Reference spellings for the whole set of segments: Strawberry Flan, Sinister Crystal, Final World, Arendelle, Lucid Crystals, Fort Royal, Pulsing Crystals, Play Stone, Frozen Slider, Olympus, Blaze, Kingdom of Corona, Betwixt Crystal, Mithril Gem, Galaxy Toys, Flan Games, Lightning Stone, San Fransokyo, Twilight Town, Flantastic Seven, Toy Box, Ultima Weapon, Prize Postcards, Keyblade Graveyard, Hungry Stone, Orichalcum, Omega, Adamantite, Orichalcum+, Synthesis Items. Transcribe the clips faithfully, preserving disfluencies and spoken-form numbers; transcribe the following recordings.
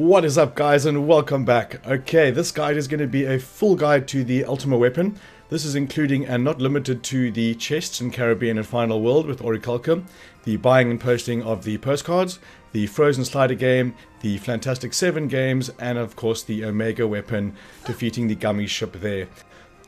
What is up, guys, and welcome back. Okay, this guide is going to be a full guide to the Ultima weapon. This is including and not limited to the chests in Caribbean and Final World with Orichalcum, the buying and posting of the postcards, the Frozen Slider game, the Flantastic Seven games, and of course the Omega weapon, defeating the Gummi Ship there.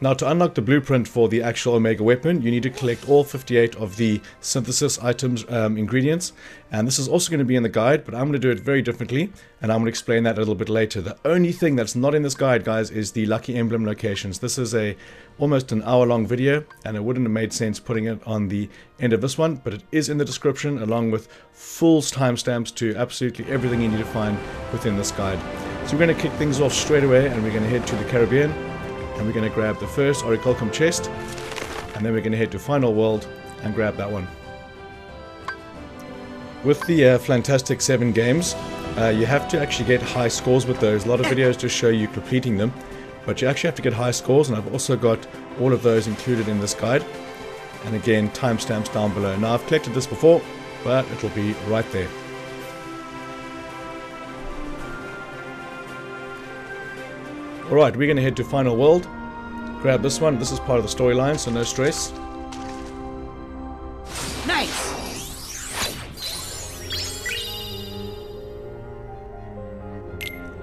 Now, to unlock the blueprint for the actual Omega weapon, you need to collect all fifty-eight of the synthesis items, um, ingredients. And this is also going to be in the guide, but I'm going to do it very differently, and I'm going to explain that a little bit later. The only thing that's not in this guide, guys, is the lucky emblem locations. This is a almost an hour-long video, and it wouldn't have made sense putting it on the end of this one, but it is in the description, along with full timestamps to absolutely everything you need to find within this guide. So we're going to kick things off straight away, and we're going to head to the Caribbean. And we're going to grab the first Orichalcum chest, and then we're going to head to Final World and grab that one. With the uh, Flantastic Seven games, uh, you have to actually get high scores with those. A lot of videos just show you completing them, but you actually have to get high scores, and I've also got all of those included in this guide. And again, timestamps down below. Now, I've collected this before, but it'll be right there. Alright, we're going to head to Final World, grab this one. This is part of the storyline, so no stress. Nice!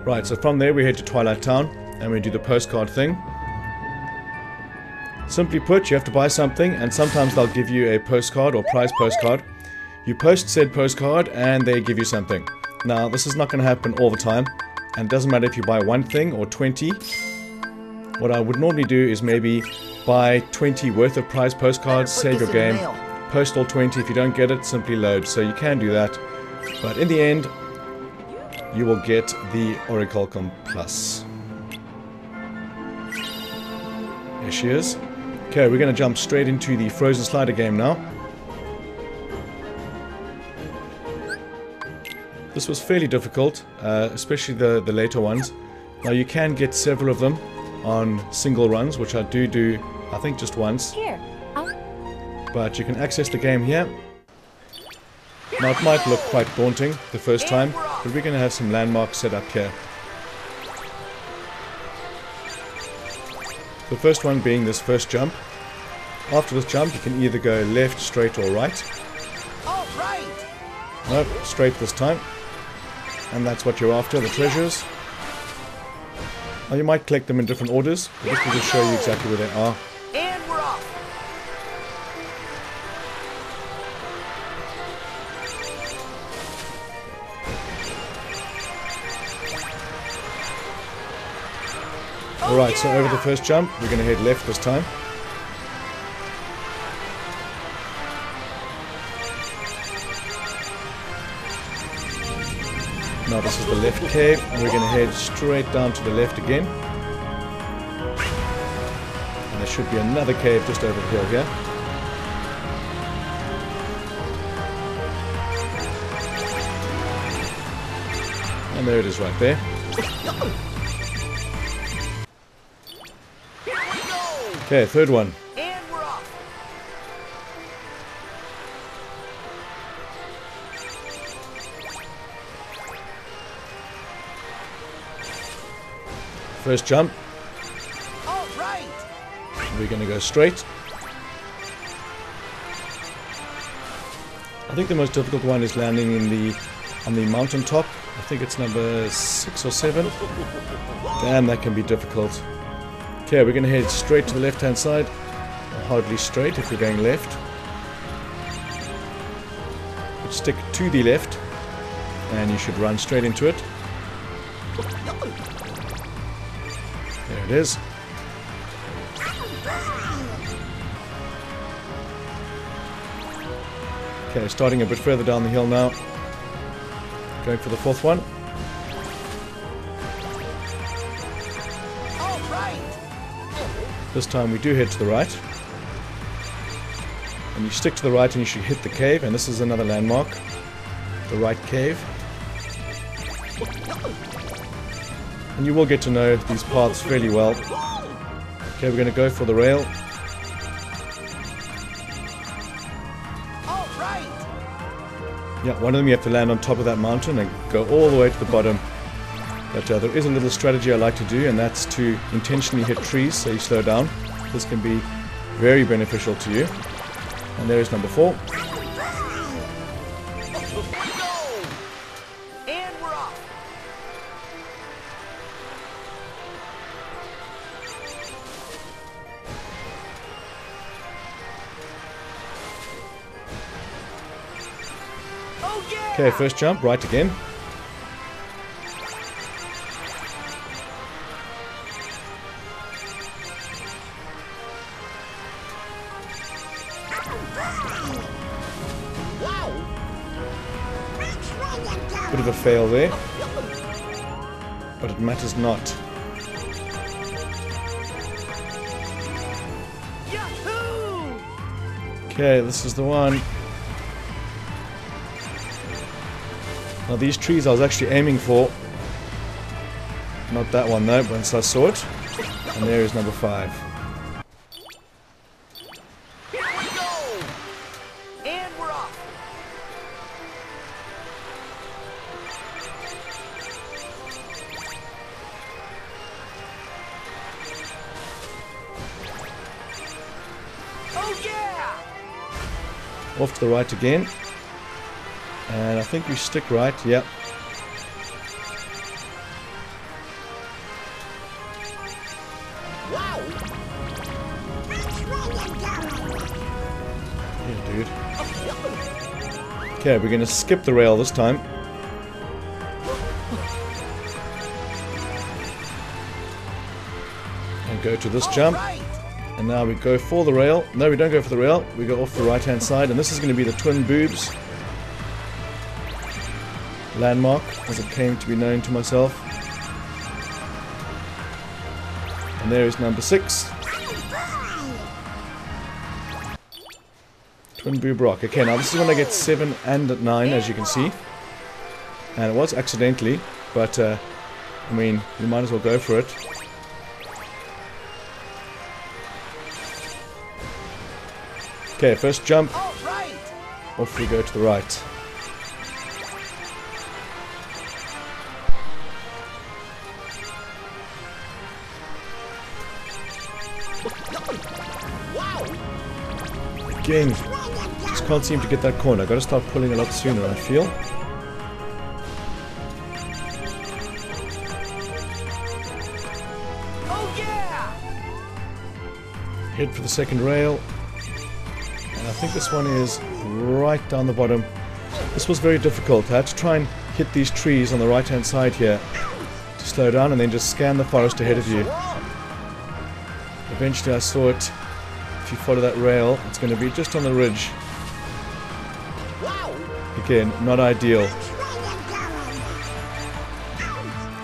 Right, so from there we head to Twilight Town, and we do the postcard thing. Simply put, you have to buy something, and sometimes they'll give you a postcard or prize postcard. You post said postcard, and they give you something. Now, this is not going to happen all the time. And it doesn't matter if you buy one thing or twenty. What I would normally do is maybe buy twenty worth of prize postcards, save your game, post all twenty. If you don't get it, simply load. So you can do that. But in the end, you will get the Orichalcum plus. There she is. Okay, we're going to jump straight into the Frozen Slider game now. This was fairly difficult, uh, especially the, the later ones. Now, you can get several of them on single runs, which I do do, I think, just once. Here. But you can access the game here. Now, it might look quite daunting the first time, but we're going to have some landmarks set up here. The first one being this first jump. After this jump, you can either go left, straight, or right. All right. Nope, straight this time. And that's what you're after, the treasures. Now, you might collect them in different orders, but this will just show you exactly where they are. And we're off. Alright, so over the first jump, we're going to head left this time. Now, this is the left cave, and we're going to head straight down to the left again. And there should be another cave just over the hill here. And there it is right there. Okay, third one. First jump. All right. We're going to go straight. I think the most difficult one is landing in the on the mountain top. I think it's number six or seven. Damn, that can be difficult. Okay, we're going to head straight to the left-hand side. Hardly straight if you're going left. But stick to the left, and you should run straight into it. There it is. Okay, starting a bit further down the hill now. Going for the fourth one. All right. This time we do head to the right. And you stick to the right and you should hit the cave. And this is another landmark. The right cave. And you will get to know these paths fairly well. Okay, we're going to go for the rail. Yeah, one of them you have to land on top of that mountain and go all the way to the bottom. But uh, there is a little strategy I like to do, and that's to intentionally hit trees so you slow down. This can be very beneficial to you. And there is number four. And we're off. Oh, yeah! Okay, first jump, right again. Bit of a fail there, but it matters not. Okay, this is the one. Now these trees I was actually aiming for. Not that one though, once I saw it. And there is number five. Off to the right again, and I think we stick right, yep. Wow. Yeah, dude. Okay, we're gonna skip the rail this time. And go to this jump. And now we go for the rail. No, we don't go for the rail. We go off the right-hand side. And this is going to be the Twin Boobs landmark, as it came to be known to myself. And there is number six. Twin Boob Rock. Okay, now this is when I get seven and nine, as you can see. And it was accidentally, but, uh, I mean, you might as well go for it. Okay, first jump, right. Off we go to the right. Again, just can't seem to get that corner. I gotta start pulling a lot sooner, I feel. Oh, yeah! Head for the second rail. I think this one is right down the bottom. This was very difficult. I had to try and hit these trees on the right hand side here to slow down, and then just scan the forest ahead of you. Eventually I saw it. If you follow that rail, it's going to be just on the ridge. Again, not ideal.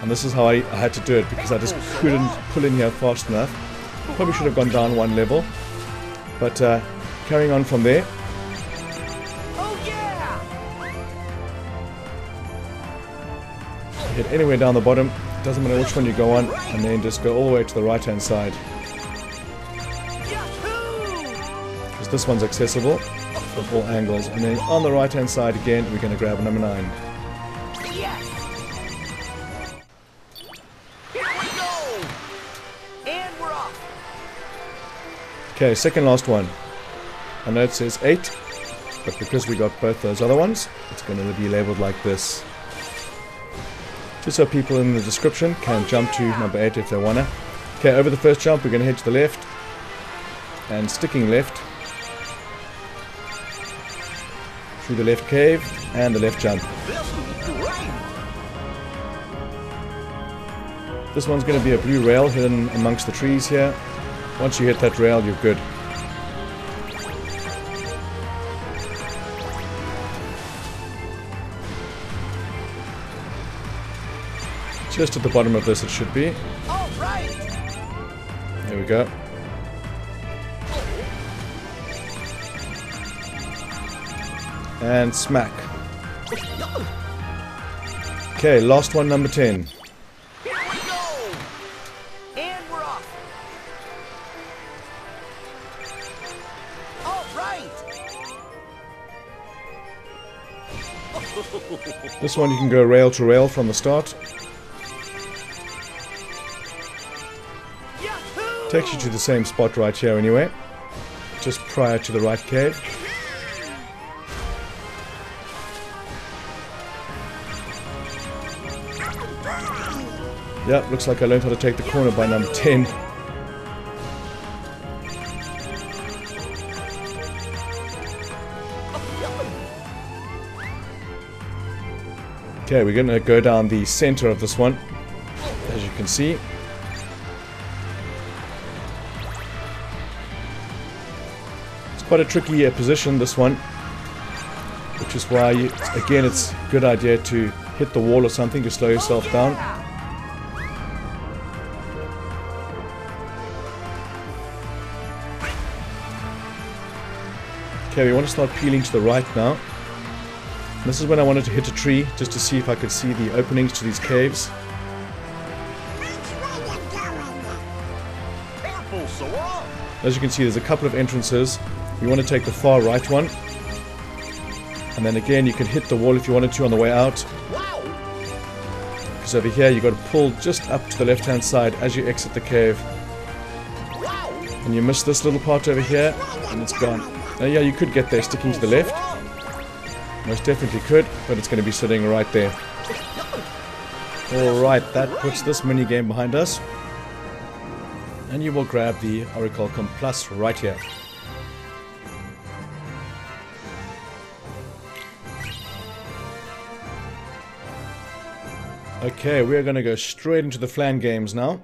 And this is how I, I had to do it, because I just couldn't pull in here fast enough. Probably should have gone down one level. But uh, carrying on from there. Oh, yeah! Hit anywhere down the bottom, doesn't matter which one you go on, and then just go all the way to the right hand side. Because this one's accessible from all angles. And then on the right hand side again, we're going to grab number nine. Okay, second last one. I know it says eight, but because we got both those other ones, it's going to be labeled like this. Just so people in the description can jump to number eight if they want to. Okay, over the first jump, we're going to head to the left. And sticking left. Through the left cave, and the left jump. This one's going to be a blue rail hidden amongst the trees here. Once you hit that rail, you're good. Just at the bottom of this it should be. All right. There we go. And smack. Okay, last one, number ten. Here we go. And we're off. All right. This one you can go rail to rail from the start. Takes you to the same spot right here anyway. Just prior to the right cave. Yeah, looks like I learned how to take the corner by number ten. Okay, we're going to go down the center of this one, as you can see. It's quite a tricky uh, position, this one, which is why, you, again, it's a good idea to hit the wall or something to slow yourself down. Okay, we want to start peeling to the right now. This is when I wanted to hit a tree, just to see if I could see the openings to these caves. As you can see, there's a couple of entrances. You want to take the far right one. And then again, you can hit the wall if you wanted to on the way out. Because over here, you've got to pull just up to the left-hand side as you exit the cave. And you miss this little part over here, and it's gone. Now, yeah, you could get there sticking to the left. Most definitely could, but it's going to be sitting right there. Alright, that puts this minigame behind us. And you will grab the Orichalcum Plus right here. Okay, we're going to go straight into the Flan Games now.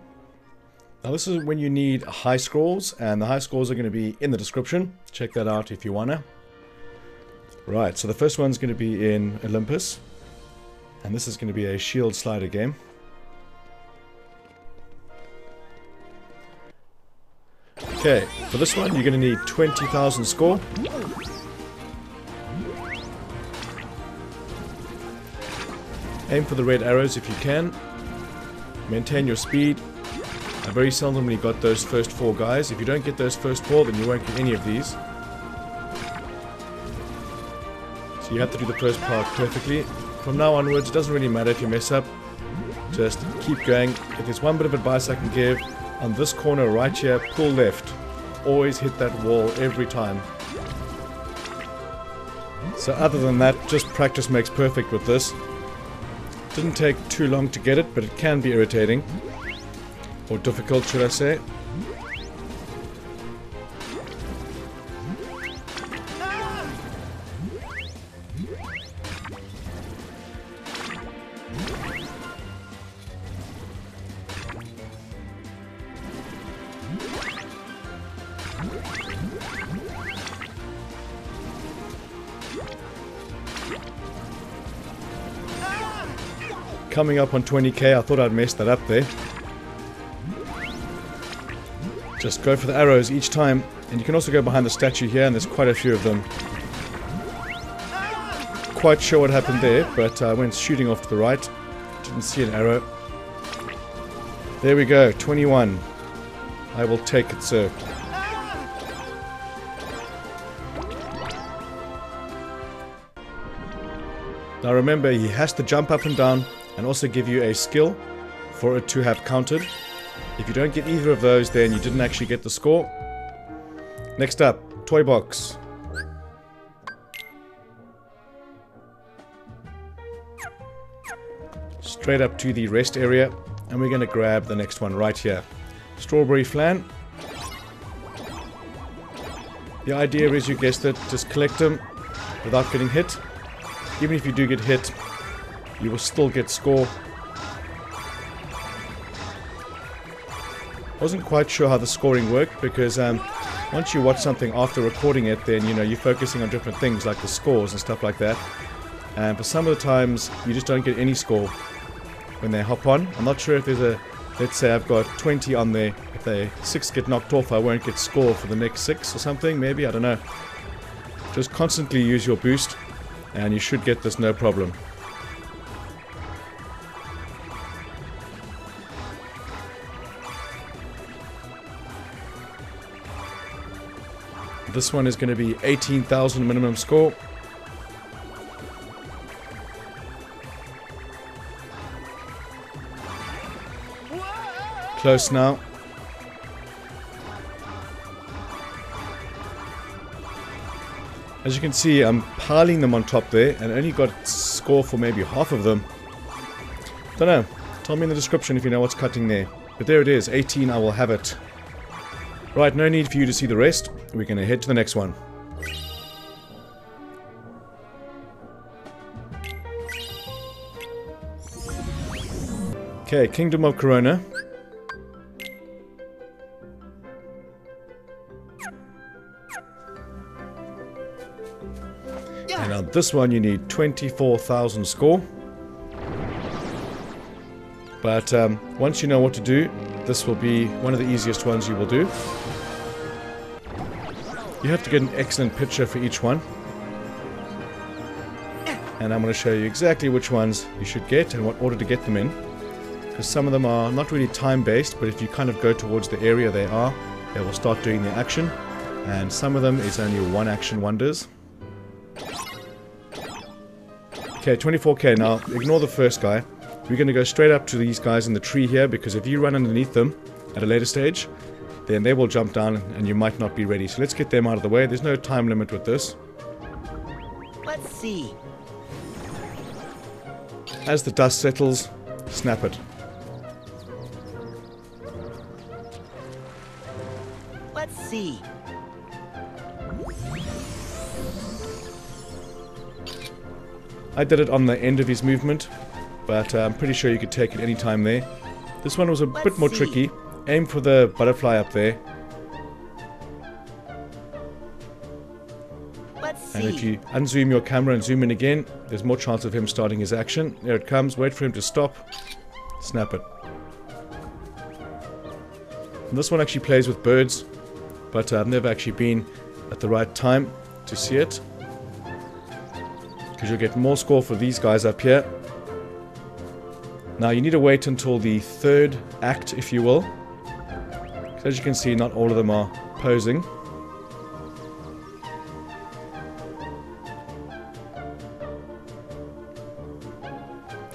Now this is when you need high scores, and the high scores are going to be in the description. Check that out if you want to. Right, so the first one's going to be in Olympus, and this is going to be a shield slider game. Okay, for this one you're going to need twenty thousand score. Aim for the red arrows if you can. Maintain your speed. I very seldomly got those first four guys. If you don't get those first four, then you won't get any of these. You have to do the first part perfectly. From now onwards, it doesn't really matter if you mess up. Just keep going. If there's one bit of advice I can give, on this corner right here, pull left. Always hit that wall every time. So other than that, just practice makes perfect with this. Didn't take too long to get it, but it can be irritating. Or difficult, should I say. Coming up on twenty K, I thought I'd mess that up there. Just go for the arrows each time, and you can also go behind the statue here, and there's quite a few of them. Quite sure what happened there, but I uh, went shooting off to the right. Didn't see an arrow. There we go, twenty-one. I will take it, sir. Now remember, he has to jump up and down, and also give you a skill for it to have counted. If you don't get either of those, then you didn't actually get the score. Next up, Toy Box. Straight up to the rest area, and we're going to grab the next one right here. Strawberry Flan. The idea is, you guessed it, just collect them without getting hit. Even if you do get hit, you will still get score. Wasn't quite sure how the scoring worked, because um, once you watch something after recording it, then you know you're focusing on different things like the scores and stuff like that. And for some of the times, you just don't get any score when they hop on. I'm not sure if there's a, let's say I've got twenty on there. If they six get knocked off, I won't get score for the next six or something. Maybe, I don't know. Just constantly use your boost, and you should get this no problem. This one is going to be eighteen thousand minimum score. Close now. As you can see, I'm piling them on top there and only got score for maybe half of them. Don't know. Tell me in the description if you know what's cutting there. But there it is, eighteen, I will have it. Right, no need for you to see the rest. We're going to head to the next one. Okay, Kingdom of Corona. And on this one you need twenty-four thousand score. But um, once you know what to do, this will be one of the easiest ones you will do. You have to get an excellent picture for each one. And I'm going to show you exactly which ones you should get and what order to get them in. Because some of them are not really time-based, but if you kind of go towards the area they are, they will start doing their action. And some of them is only one action wonders. Okay, twenty-four K now. Ignore the first guy. We're going to go straight up to these guys in the tree here, because if you run underneath them at a later stage, then they will jump down and you might not be ready. So let's get them out of the way. There's no time limit with this. Let's see. As the dust settles, snap it. Let's see. I did it on the end of his movement, but uh, I'm pretty sure you could take it any time there. This one was a Let's bit more see. tricky. Aim for the butterfly up there. Let's and see. If you unzoom your camera and zoom in again, there's more chance of him starting his action. There it comes. Wait for him to stop. Snap it. And this one actually plays with birds, but uh, I've never actually been at the right time to see it. Because you'll get more score for these guys up here. Now you need to wait until the third act, if you will. Because as you can see, not all of them are posing.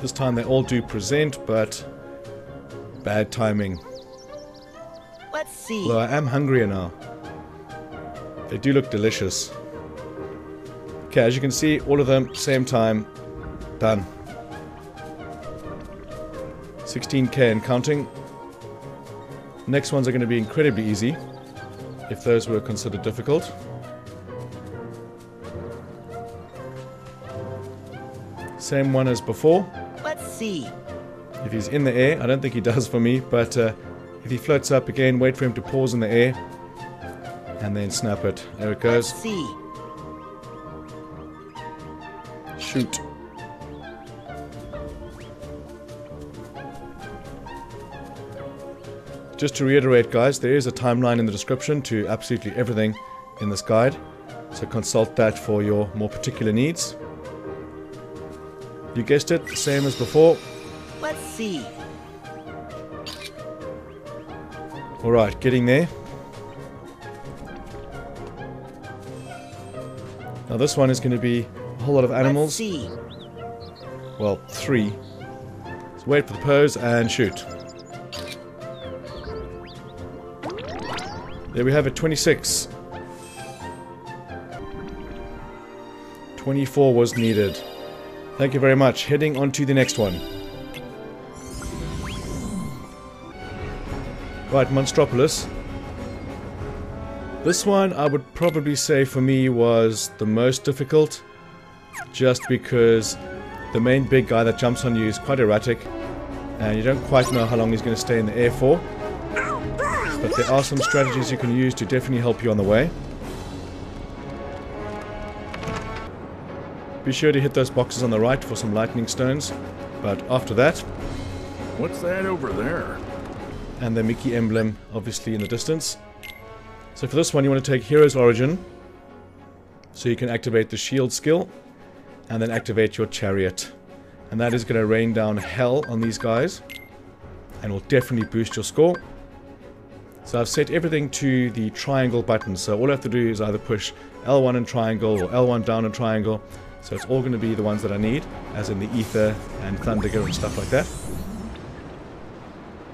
This time they all do present, but bad timing. Let's see. Although I am hungrier now. They do look delicious. Okay, as you can see, all of them, same time, done. sixteen K and counting. Next ones are going to be incredibly easy, if those were considered difficult. Same one as before. Let's see. If he's in the air, I don't think he does for me, but uh, if he floats up again, wait for him to pause in the air, and then snap it. There it goes. Let's see. Shoot. Just to reiterate, guys, there is a timeline in the description to absolutely everything in this guide, so consult that for your more particular needs. You guessed it, same as before. Let's see. Alright, getting there. Now this one is going to be whole lot of animals. Let's see. Well, three. So wait for the pose and shoot. There we have it, twenty-six. twenty-four was needed. Thank you very much. Heading on to the next one. Right, Monstropolis. This one I would probably say for me was the most difficult. Just because the main big guy that jumps on you is quite erratic and you don't quite know how long he's going to stay in the air for. But there are some strategies you can use to definitely help you on the way. Be sure to hit those boxes on the right for some lightning stones. But after that... What's that over there? And the Mickey emblem obviously in the distance. So for this one you want to take Hero's Origin. So you can activate the shield skill. And then activate your chariot. And that is going to rain down hell on these guys. And will definitely boost your score. So I've set everything to the triangle button. So all I have to do is either push L one and triangle or L one down and triangle. So it's all going to be the ones that I need. As in the ether and thundergir and stuff like that.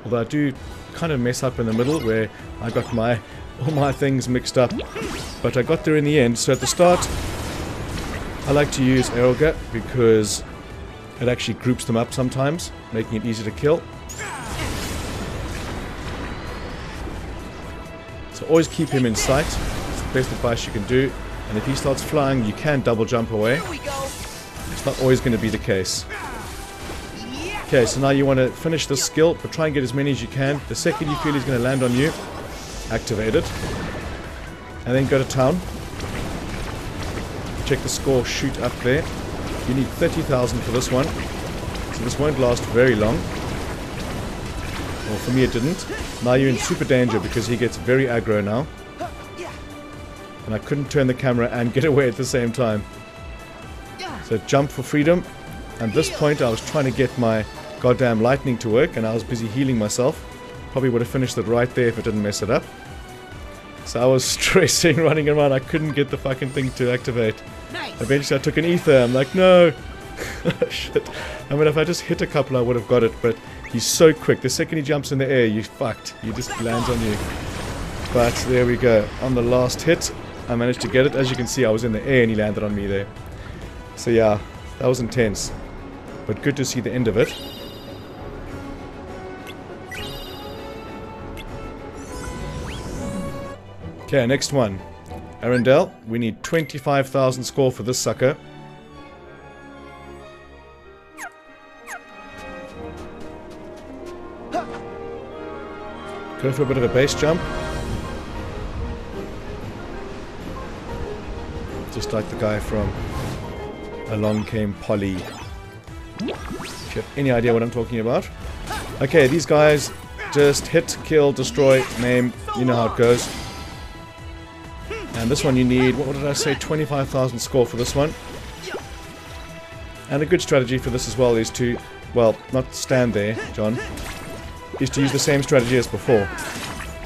Although I do kind of mess up in the middle where I got my all my things mixed up. But I got there in the end. So at the start... I like to use Aerogut because it actually groups them up sometimes, making it easy to kill. So always keep him in sight. It's the best advice you can do. And if he starts flying, you can double jump away. It's not always going to be the case. Okay, so now you want to finish this skill, but try and get as many as you can. The second you feel he's going to land on you, activate it. And then go to town. Check the score, shoot up there. You need thirty thousand for this one. So this won't last very long. Well, for me it didn't. Now you're in super danger because he gets very aggro now. And I couldn't turn the camera and get away at the same time. So jump for freedom. At this point I was trying to get my goddamn lightning to work and I was busy healing myself. Probably would have finished it right there if I didn't mess it up. So I was stressing, running around, I couldn't get the fucking thing to activate. Nice. Eventually I took an ether, I'm like, no! Shit. I mean, if I just hit a couple I would have got it, but he's so quick. The second he jumps in the air, you're fucked. He just lands on you. But there we go. On the last hit, I managed to get it. As you can see, I was in the air and he landed on me there. So yeah, that was intense. But good to see the end of it. Okay, next one. Arendelle, we need twenty-five thousand score for this sucker. Go for a bit of a base jump. Just like the guy from Along Came Polly. Do you have any idea what I'm talking about? Okay, these guys just hit, kill, destroy, name, you know how it goes. And this one you need, what did I say, twenty-five thousand score for this one. And a good strategy for this as well is to, well, not stand there, John, is to use the same strategy as before.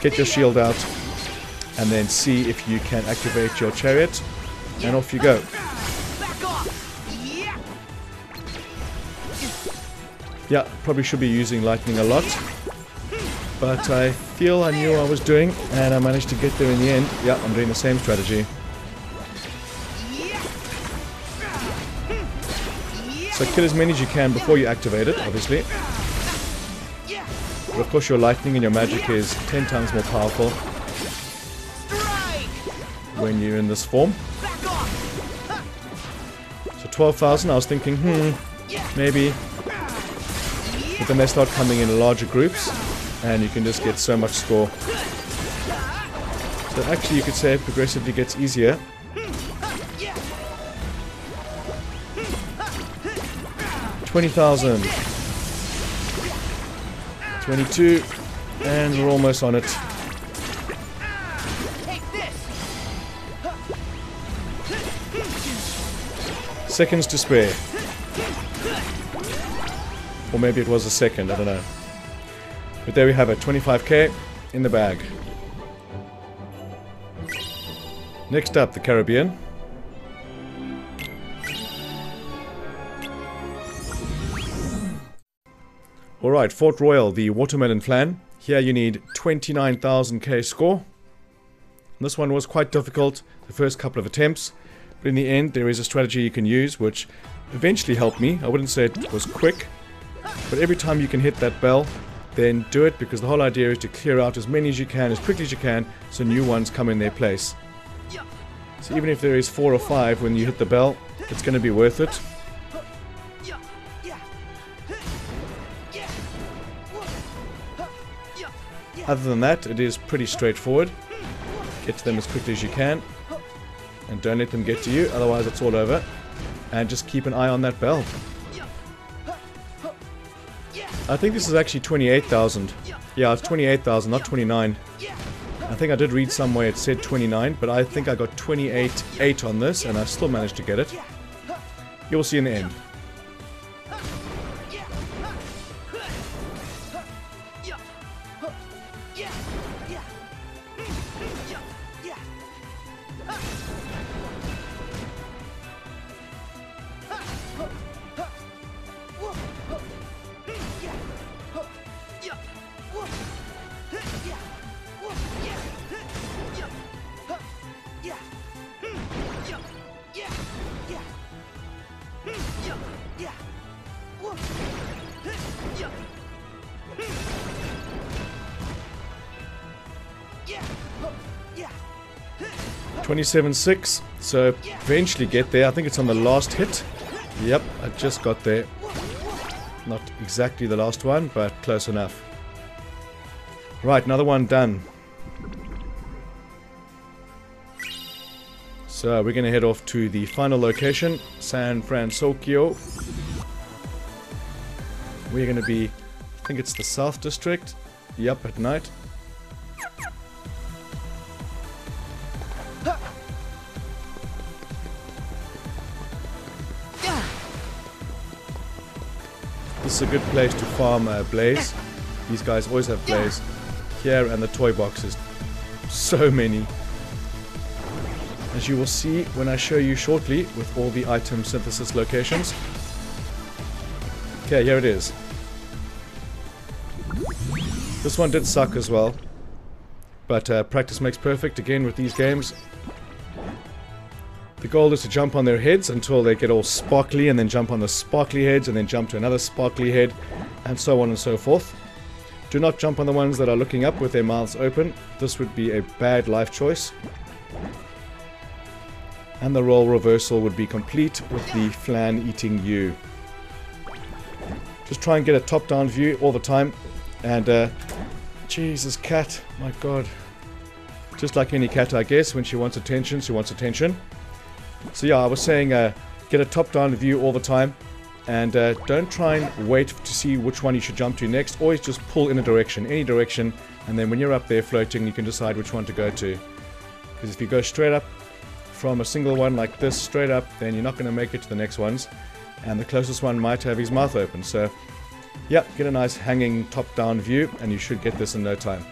Get your shield out, and then see if you can activate your chariot, and off you go. Yeah, probably should be using lightning a lot. But I feel I knew what I was doing, and I managed to get there in the end. Yeah, I'm doing the same strategy. So kill as many as you can before you activate it, obviously. But of course your lightning and your magic is ten times more powerful when you're in this form. So twelve thousand, I was thinking, hmm, maybe. But then they start coming in larger groups. And you can just get so much score. So actually you could say it progressively gets easier. twenty thousand. twenty-two. And we're almost on it. Seconds to spare. Or maybe it was a second, I don't know. But there we have it, twenty-five K in the bag. Next up, the Caribbean. Alright, Fort Royal, the Watermelon Flan. Here you need twenty-nine thousand K score. And this one was quite difficult, the first couple of attempts. But in the end, there is a strategy you can use, which eventually helped me. I wouldn't say it was quick. But every time you can hit that bell, then do it, because the whole idea is to clear out as many as you can, as quickly as you can, so new ones come in their place. So even if there is four or five when you hit the bell, it's going to be worth it. Other than that, it is pretty straightforward. Get to them as quickly as you can, and don't let them get to you, otherwise it's all over. And just keep an eye on that bell. I think this is actually twenty-eight thousand. Yeah, it's twenty-eight thousand, not twenty-nine. I think I did read somewhere it said twenty-nine, but I think I got twenty-eight eight on this, and I still managed to get it. You'll see in the end. twenty-seven six, so eventually get there. I think it's on the last hit. Yep, I just got there. Not exactly the last one, but close enough. Right, another one done. So we're going to head off to the final location, San Fransokyo. We're going to be, I think it's the South District. Yep, at night. This is a good place to farm uh, Blaze. These guys always have Blaze. Here and the toy boxes. So many. As you will see when I show you shortly with all the item synthesis locations. Okay, here it is. This one did suck as well. But uh, practice makes perfect again with these games. The goal is to jump on their heads until they get all sparkly, and then jump on the sparkly heads, and then jump to another sparkly head, and so on and so forth. Do not jump on the ones that are looking up with their mouths open. This would be a bad life choice. And the role reversal would be complete with the flan eating you. Just try and get a top-down view all the time. And, uh, Jesus, cat. My God. Just like any cat, I guess. When she wants attention, she wants attention. So, yeah, I was saying uh, get a top-down view all the time. And uh, don't try and wait to see which one you should jump to next. Always just pull in a direction, any direction. And then when you're up there floating, you can decide which one to go to. Because if you go straight up from a single one like this straight up, then you're not going to make it to the next ones, and the closest one might have his mouth open. So yeah, get a nice hanging top down view and you should get this in no time.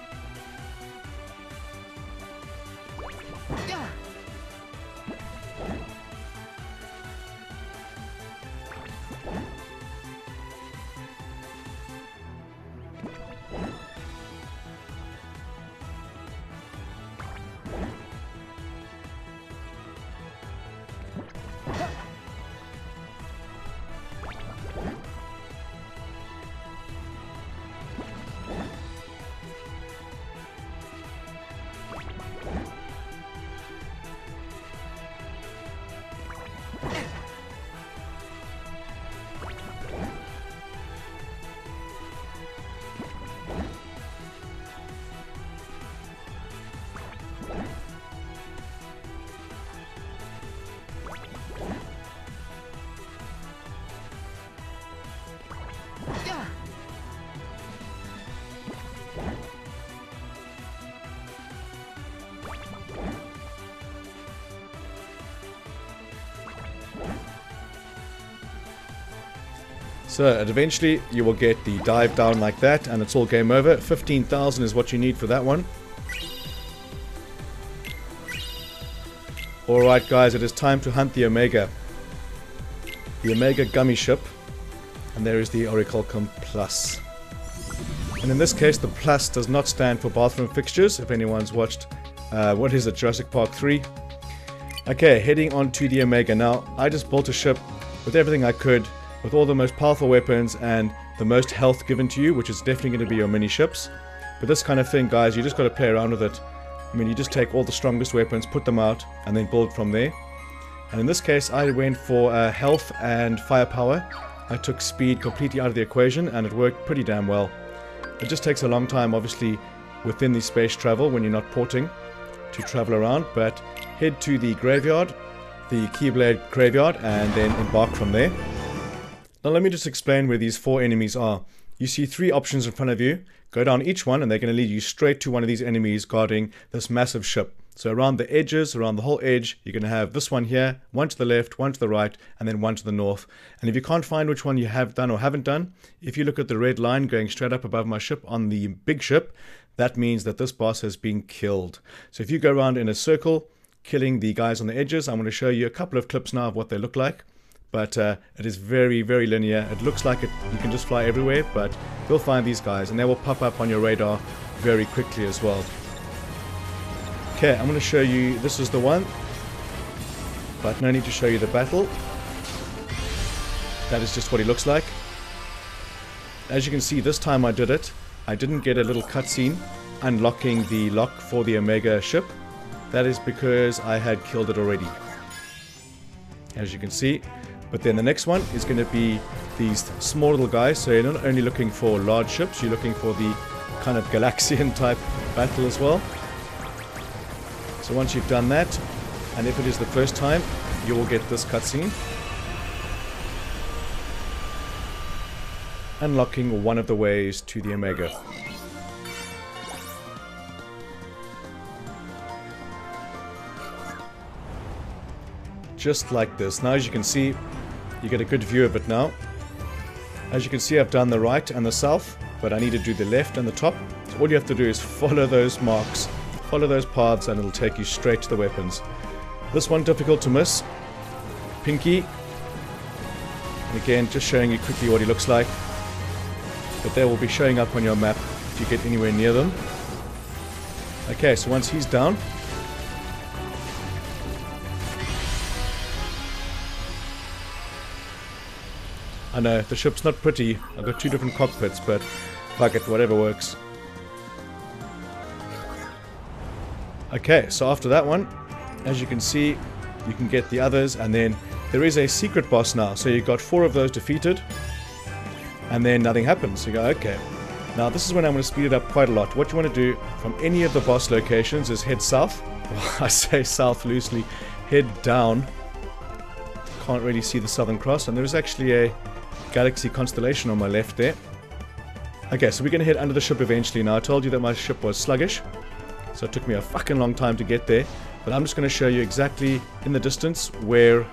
So, and eventually you will get the dive down like that, and it's all game over. fifteen thousand is what you need for that one. Alright guys, it is time to hunt the Omega. The Omega Gummi Ship. And there is the Orichalcum Plus. And in this case, the Plus does not stand for bathroom fixtures, if anyone's watched, uh, what is it, Jurassic Park three. Okay, heading on to the Omega now. I just built a ship with everything I could, with all the most powerful weapons and the most health given to you, which is definitely going to be your mini ships. But this kind of thing, guys, you just got to play around with it. I mean, you just take all the strongest weapons, put them out, and then build from there. And in this case, I went for uh, health and firepower. I took speed completely out of the equation, and it worked pretty damn well. It just takes a long time, obviously, within the space travel when you're not porting to travel around, but head to the graveyard, the Keyblade Graveyard, and then embark from there. Now let me just explain where these four enemies are. You see three options in front of you. Go down each one and they're going to lead you straight to one of these enemies guarding this massive ship. So around the edges, around the whole edge, you're going to have this one here, one to the left, one to the right, and then one to the north. And if you can't find which one you have done or haven't done, if you look at the red line going straight up above my ship on the big ship, that means that this boss has been killed. So if you go around in a circle, killing the guys on the edges, I'm going to show you a couple of clips now of what they look like. But uh, it is very, very linear. It looks like it, you can just fly everywhere, but you'll find these guys, and they will pop up on your radar very quickly as well. Okay, I'm going to show you, this is the one, but no need to show you the battle. That is just what he looks like. As you can see, this time I did it. I didn't get a little cutscene unlocking the lock for the Omega ship. That is because I had killed it already, as you can see. But then the next one is going to be these small little guys. So you're not only looking for large ships, you're looking for the kind of Galaxian type battle as well. So once you've done that, and if it is the first time, you will get this cutscene. Unlocking one of the ways to the Omega. Just like this. Now, as you can see, you get a good view of it now. As you can see, I've done the right and the south, but I need to do the left and the top. So all you have to do is follow those marks, follow those paths, and it'll take you straight to the weapons. This one difficult to miss. Pinky. And again, just showing you quickly what he looks like. But they will be showing up on your map if you get anywhere near them. Okay, so once he's down, I know the ship's not pretty. I've got two different cockpits, but fuck it, whatever works. Okay, so after that one, as you can see, you can get the others, and then there is a secret boss now. So you've got four of those defeated. And then nothing happens. So you go, okay. Now this is when I'm going to speed it up quite a lot. What you want to do from any of the boss locations is head south. Well, I say south loosely. Head down. Can't really see the Southern Cross. And there is actually a galaxy constellation on my left there. Okay, so we're going to head under the ship eventually. Now I told you that my ship was sluggish. So it took me a fucking long time to get there. But I'm just going to show you exactly in the distance where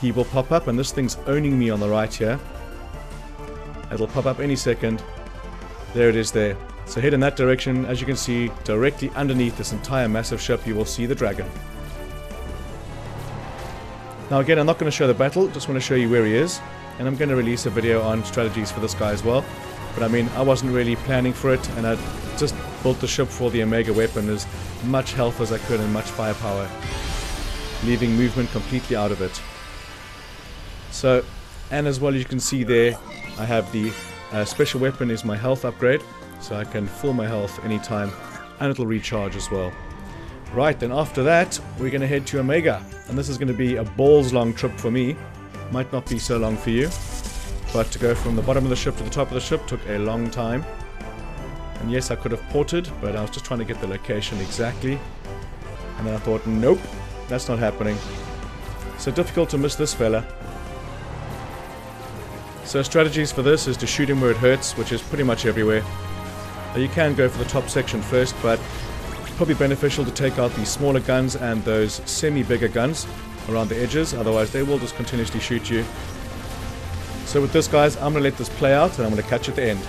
he will pop up. And this thing's owning me on the right here. It'll pop up any second. There it is there. So head in that direction. As you can see, directly underneath this entire massive ship, you will see the dragon. Now again, I'm not going to show the battle, just want to show you where he is. And I'm going to release a video on strategies for this guy as well. But I mean, I wasn't really planning for it, and I just built the ship for the Omega weapon, as much health as I could and much firepower, leaving movement completely out of it. So, and as well, as you can see there, I have the uh, special weapon is my health upgrade, so I can full my health anytime, and it'll recharge as well. Right, then after that, we're going to head to Omega, and this is going to be a balls long trip for me. Might not be so long for you, but to go from the bottom of the ship to the top of the ship took a long time. And yes, I could have ported, but I was just trying to get the location exactly. And then I thought, nope, that's not happening. So difficult to miss this fella. So strategies for this is to shoot him where it hurts, which is pretty much everywhere. Now you can go for the top section first, but it's probably beneficial to take out the smaller guns and those semi-bigger guns around the edges, otherwise they will just continuously shoot you. So with this, guys, I'm going to let this play out, and I'm going to catch you at the end.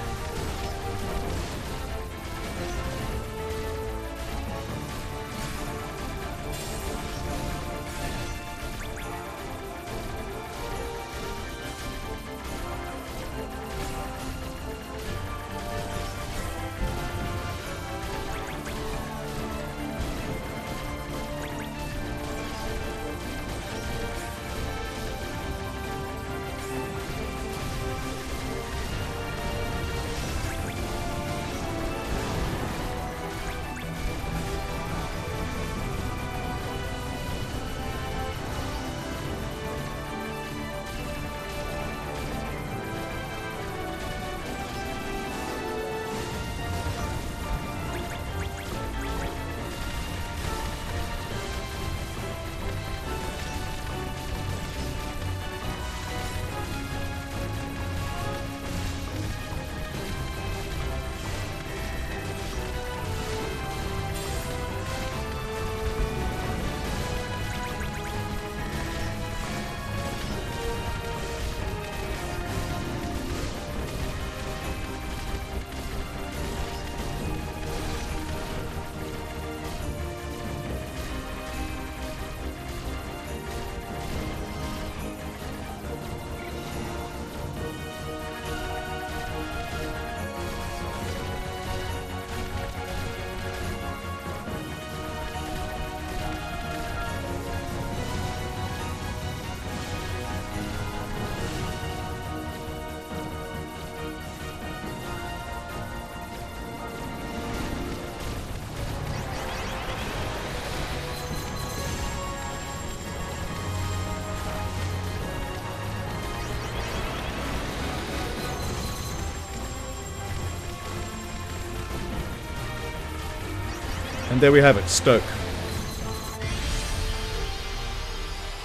And there we have it, Stoke.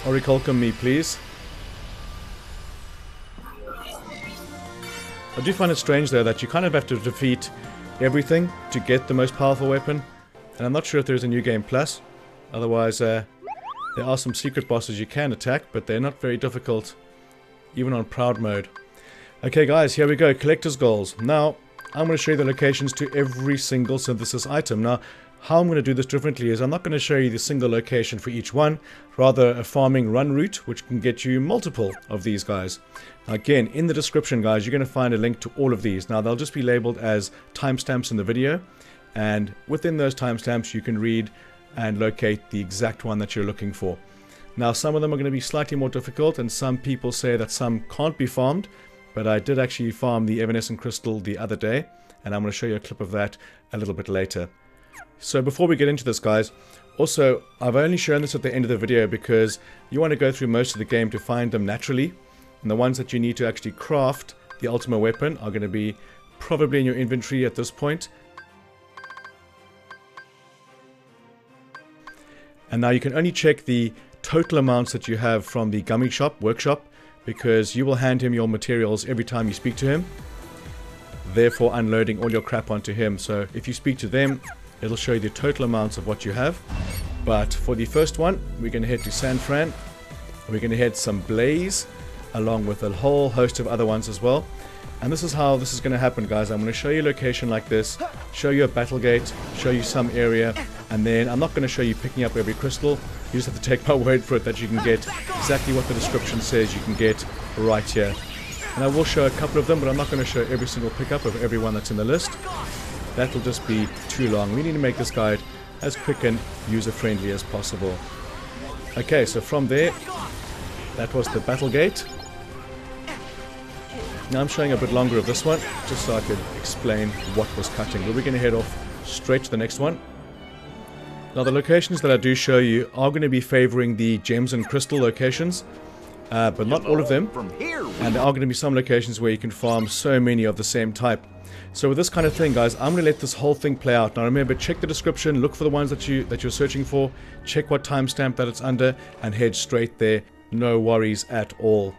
Orichalcum me, please. I do find it strange though that you kind of have to defeat everything to get the most powerful weapon. And I'm not sure if there is a new game plus. Otherwise, uh, there are some secret bosses you can attack, but they're not very difficult, even on proud mode. Okay guys, here we go, collector's goals. Now, I'm going to show you the locations to every single synthesis item. Now, how I'm going to do this differently is I'm not going to show you the single location for each one, rather a farming run route, which can get you multiple of these guys. Again, in the description, guys, you're going to find a link to all of these. Now, they'll just be labeled as timestamps in the video, and within those timestamps, you can read and locate the exact one that you're looking for. Now, some of them are going to be slightly more difficult, and some people say that some can't be farmed, but I did actually farm the Evanescent Crystal the other day, and I'm going to show you a clip of that a little bit later. So before we get into this, guys, also, I've only shown this at the end of the video because you want to go through most of the game to find them naturally, and the ones that you need to actually craft the ultimate weapon are going to be probably in your inventory at this point. And now you can only check the total amounts that you have from the Gummi Shop workshop, because you will hand him your materials every time you speak to him, therefore unloading all your crap onto him. So if you speak to them, it'll show you the total amounts of what you have. But for the first one, we're going to head to San Fran. We're going to head some Blaze, along with a whole host of other ones as well. And this is how this is going to happen, guys. I'm going to show you a location like this, show you a battle gate, show you some area, and then I'm not going to show you picking up every crystal. You just have to take my word for it that you can get exactly what the description says you can get right here. And I will show a couple of them, but I'm not going to show every single pickup of every one that's in the list. That'll just be too long. We need to make this guide as quick and user-friendly as possible. Okay, so from there, that was the battle gate. Now I'm showing a bit longer of this one, just so I could explain what was cutting. But we're going to head off straight to the next one. Now the locations that I do show you are going to be favoring the gems and crystal locations, uh, but not all of them. And there are going to be some locations where you can farm so many of the same type. So with this kind of thing, guys, I'm going to let this whole thing play out. Now remember, check the description, look for the ones that, you, that you're searching for, check what timestamp that it's under, and head straight there. No worries at all.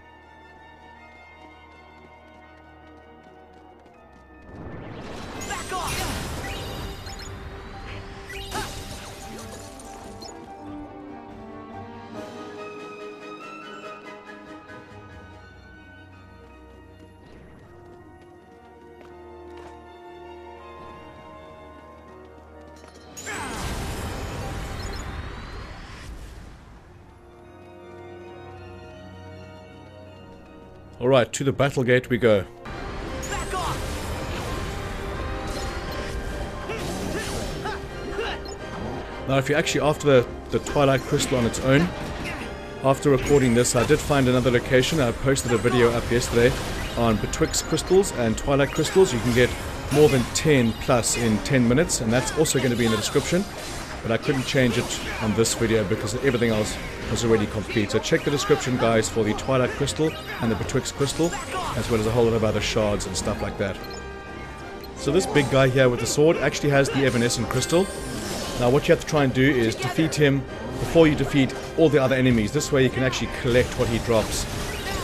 Alright, to the battle gate we go. Back off. Now if you're actually after the, the Twilight Crystal on its own, after recording this I did find another location. I posted a video up yesterday on Betwixt Crystals and Twilight Crystals. You can get more than ten plus in ten minutes, and that's also going to be in the description. But I couldn't change it on this video because everything else was already complete. So check the description, guys, for the Twilight Crystal and the Betwixt Crystal, as well as a whole lot of other shards and stuff like that. So this big guy here with the sword actually has the Evanescent Crystal. Now what you have to try and do is defeat him before you defeat all the other enemies. This way you can actually collect what he drops.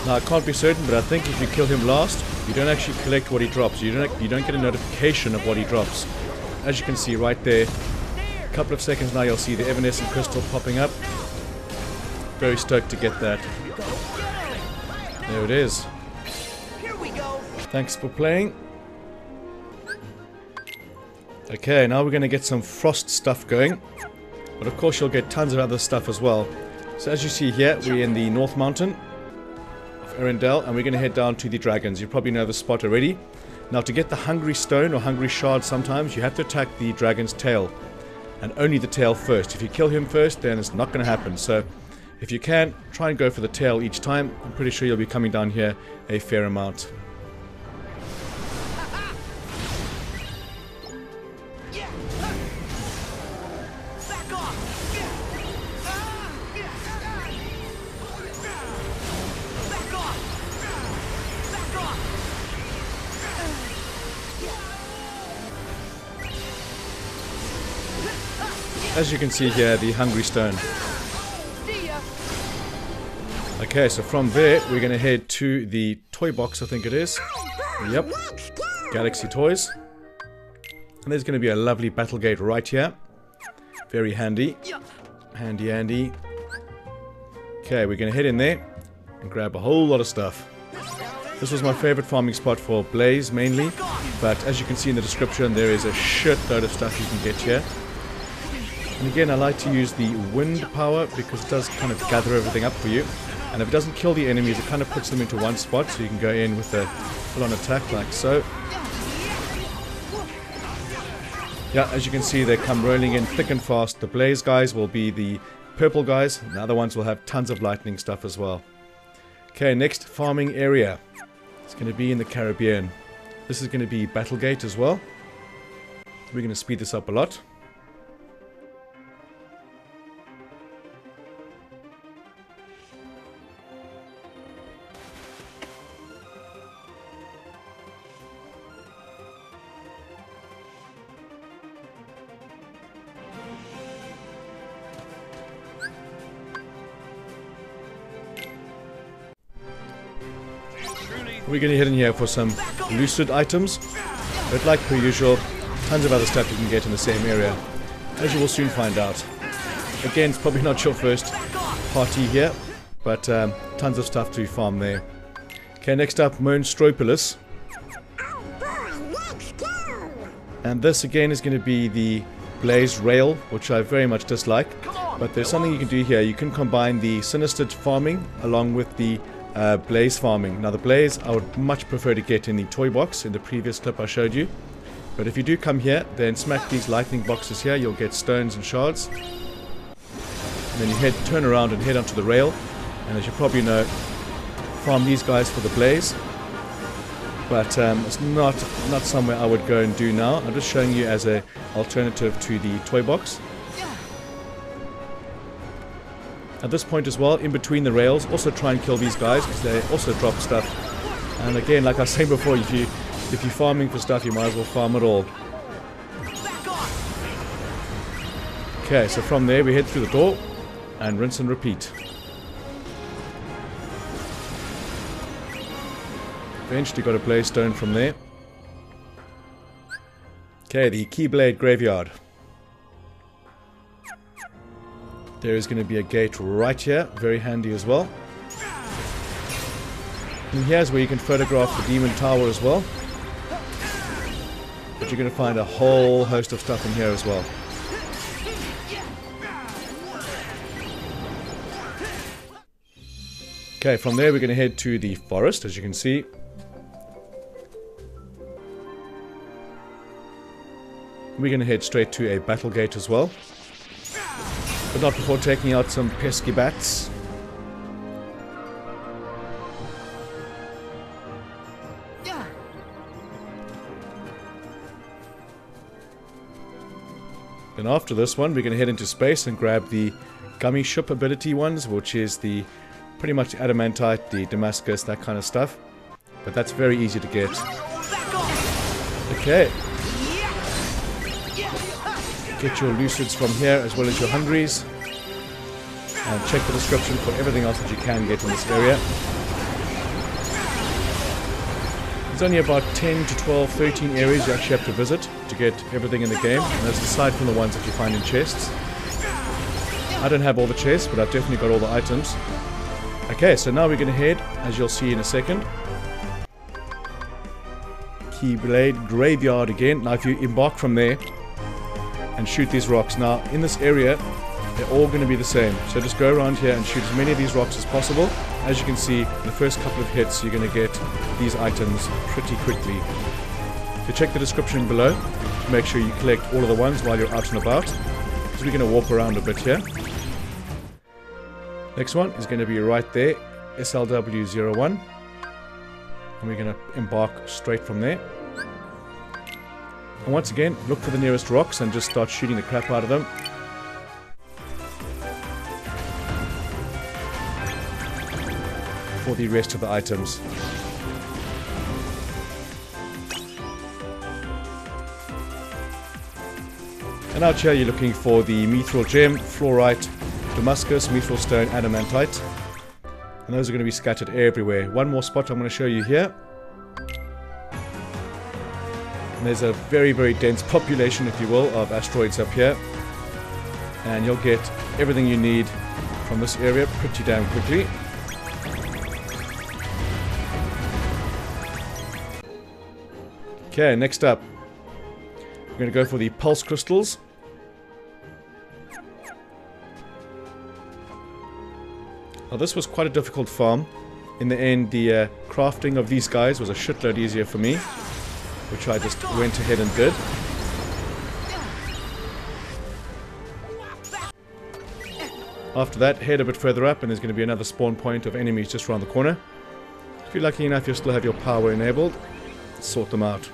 Now I can't be certain, but I think if you kill him last, you don't actually collect what he drops. You don't, you don't get a notification of what he drops. As you can see right there, couple of seconds now you'll see the Evanescent Crystal popping up. Very stoked to get that. There it is. Here we go. Thanks for playing. Okay, now we're going to get some frost stuff going, but of course you'll get tons of other stuff as well. So as you see here, we're in the North Mountain of Arendelle, and we're going to head down to the dragons. You probably know the spot already. Now to get the Hungry Stone or Hungry Shard, sometimes you have to attack the dragon's tail, and only the tail first. If you kill him first, then it's not going to happen. So if you can, try and go for the tail each time. I'm pretty sure you'll be coming down here a fair amount. as you can see here, the Hungry Stone. Okay, so from there, we're going to head to the Toy Box, I think it is. Yep. Galaxy Toys. And there's going to be a lovely battle gate right here. Very handy. Handy, handy. Okay, we're going to head in there and grab a whole lot of stuff. This was my favorite farming spot for Blaze, mainly. But as you can see in the description, there is a shitload of stuff you can get here. And again, I like to use the wind power because it does kind of gather everything up for you. And if it doesn't kill the enemies, it kind of puts them into one spot, so you can go in with a full-on attack like so. Yeah, as you can see, they come rolling in thick and fast. The Blaze guys will be the purple guys, and the other ones will have tons of lightning stuff as well. Okay, next farming area. It's going to be in the Caribbean. This is going to be Battlegate as well. We're going to speed this up a lot. We're going to head in here for some lucid items, but like per usual, tons of other stuff you can get in the same area, as you will soon find out. Again, it's probably not your first party here, but um, tons of stuff to farm there. Okay, next up, Monstropolis. And this again is going to be the Blaze Rail, which I very much dislike, but there's something you can do here. You can combine the Sinister farming along with the Uh, Blaze farming. Now the Blaze I would much prefer to get in the Toy Box in the previous clip I showed you, but if you do come here, then smack these lightning boxes here, you'll get stones and shards, and then you head turn around and head onto the rail, and as you probably know, farm these guys for the Blaze, but um, it's not not somewhere I would go and do now. I'm just showing you as an alternative to the Toy Box. At this point as well, in between the rails, also try and kill these guys because they also drop stuff. And again, like I was saying before, if, you, if you're farming for stuff, you might as well farm it all. Okay, so from there we head through the door and rinse and repeat. Eventually got a Play Stone from there. Okay, the Keyblade Graveyard. There is going to be a gate right here, very handy as well. And here's where you can photograph the Demon Tower as well. But you're going to find a whole host of stuff in here as well. Okay, from there we're going to head to the forest, as you can see. We're going to head straight to a battle gate as well. But not before taking out some pesky bats. Yeah. And after this one, we're going to head into space and grab the Gummi Ship ability ones, which is the pretty much Adamantite, the Damascus, that kind of stuff. But that's very easy to get. Okay. Get your Lucids from here as well as your Hungries. And check the description for everything else that you can get in this area. There's only about ten to twelve, thirteen areas you actually have to visit to get everything in the game. And that's aside from the ones that you find in chests. I don't have all the chests, but I've definitely got all the items. Okay, so now we're going to head, as you'll see in a second, Keyblade Graveyard again. Now if you embark from there and shoot these rocks. Now in this area they're all going to be the same, so just go around here and shoot as many of these rocks as possible. As you can see, in the first couple of hits you're going to get these items pretty quickly. So check the description below to make sure you collect all of the ones while you're out and about. So we're going to walk around a bit here. Next one is going to be right there, S L W zero one, and we're going to embark straight from there. And once again, look for the nearest rocks and just start shooting the crap out of them. For the rest of the items. And And out here you're looking for the Mithril Gem, Fluorite, Damascus, Mithril Stone, Adamantite. And those are going to be scattered everywhere. One more spot I'm going to show you here. And there's a very, very dense population, if you will, of asteroids up here. And you'll get everything you need from this area pretty damn quickly. Okay, next up, we're going to go for the pulse crystals. Now this was quite a difficult farm. In the end, the uh, crafting of these guys was a shitload easier for me, which I just went ahead and did. After that, head a bit further up and there's going to be another spawn point of enemies just around the corner. If you're lucky enough, you'll still have your power enabled. Sort them out.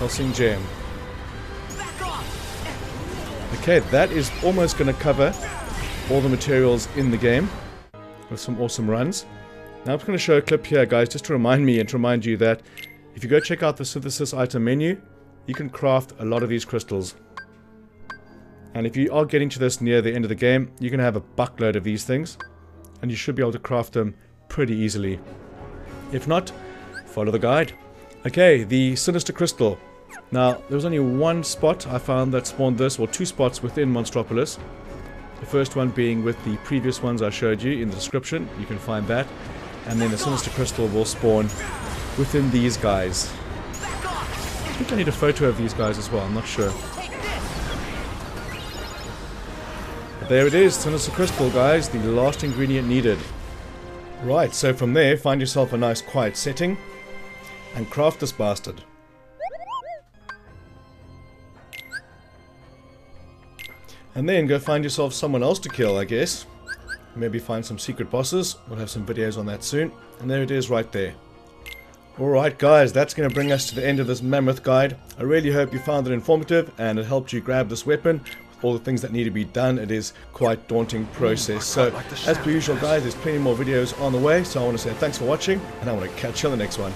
Helsing Gem. Okay, that is almost going to cover all the materials in the game with some awesome runs. Now I'm just going to show a clip here, guys, just to remind me and to remind you that if you go check out the synthesis item menu, you can craft a lot of these crystals. And if you are getting to this near the end of the game, you're going to have a buckload of these things. And you should be able to craft them pretty easily. If not, follow the guide. Okay, the Sinister Crystal. Now, there was only one spot I found that spawned this, or two spots within Monstropolis. The first one being with the previous ones I showed you in the description. You can find that. And then the Sinister Crystal will spawn within these guys. I think I need a photo of these guys as well, I'm not sure. There it is, Sinister Crystal, guys, the last ingredient needed. Right, so from there, find yourself a nice quiet setting and craft this bastard. And then go find yourself someone else to kill, I guess. Maybe find some secret bosses. We'll have some videos on that soon. And there it is right there. Alright guys, that's going to bring us to the end of this mammoth guide. I really hope you found it informative and it helped you grab this weapon. All the things that need to be done, it is quite daunting process. So as per usual guys, there's plenty more videos on the way, so I want to say thanks for watching and I want to catch you on the next one.